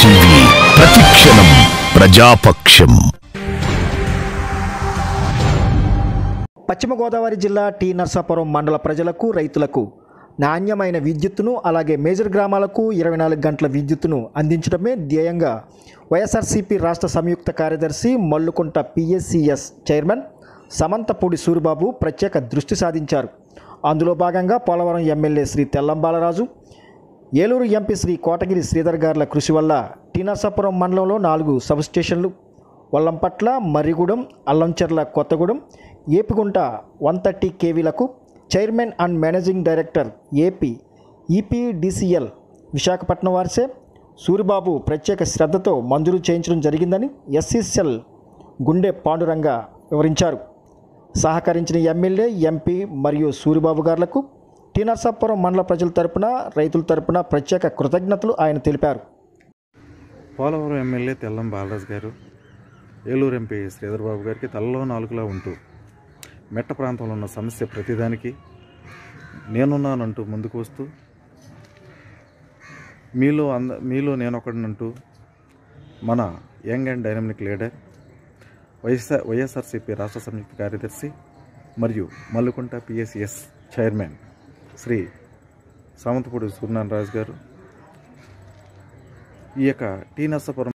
చిరంజీవి ప్రతిక్షణం ప్రజాపక్షం. పశ్చిమ గోదావరి జిల్లా టీ నర్సాపురం మండల ప్రజలకు, రైతులకు నాణ్యమైన విద్యుత్తును, అలాగే మేజర్ గ్రామాలకు 24 గంటల విద్యుత్తును అందించడమే ధ్యేయంగా వైఎస్ఆర్సీపీ రాష్ట్ర సంయుక్త కార్యదర్శి మల్లుకుంట పిఎస్సిఎస్ చైర్మన్ సమంతపూడి సూరిబాబు ప్రత్యేక దృష్టి సాధించారు. అందులో భాగంగా పోలవరం ఎమ్మెల్యే శ్రీ తెల్లం బాలరాజు, ఏలూరు ఎంపీ శ్రీ కోటగిరి శ్రీధర్ గార్ల కృషి వల్ల టీ నర్సాపురం మండలంలో 4 సబ్స్టేషన్లు వల్లంపట్ల, మర్రిగూడెం, అల్లంచెర్ల, కొత్తగూడెం, ఏపిగుంట 130 kVలకు chairman and managing director AP EPDCL Visakhapatnam వారిసే సూరిబాబు ప్రత్యేక శ్రద్ధతో మంజూరు చేయించడం జరిగిందని ఎస్సీసెల్ గుండె పాండురంగ వివరించారు. సహకరించిన ఎమ్మెల్యే, ఎంపీ మరియు సూరిబాబు గార్లకు టీ నర్సాపురం మండల ప్రజల తరపున, రైతుల తరపున ప్రత్యేక కృతజ్ఞతలు ఆయన తెలిపారు. పోలవరం ఎమ్మెల్యే తెల్లం బాలరాజు గారు, ఏలూరు ఎంపీ శ్రీధర్ బాబు గారికి తలలో నాలుగులా ఉంటూ మెట్ట ప్రాంతంలో ఉన్న సమస్య ప్రతిదానికి నేనున్నానంటూ ముందుకు వస్తూ, మీలో నేనొకడినంటూ మన young and dynamic leader YSRCP రాష్ట్ర సంయుక్త కార్యదర్శి మరియు మల్లుకుంట పిఎస్సిఎస్ చైర్మన్ శ్రీ సమంతపూడి సూర్యనారాయణ రాజు గారు ఈ యొక్క టీ నర్సాపురం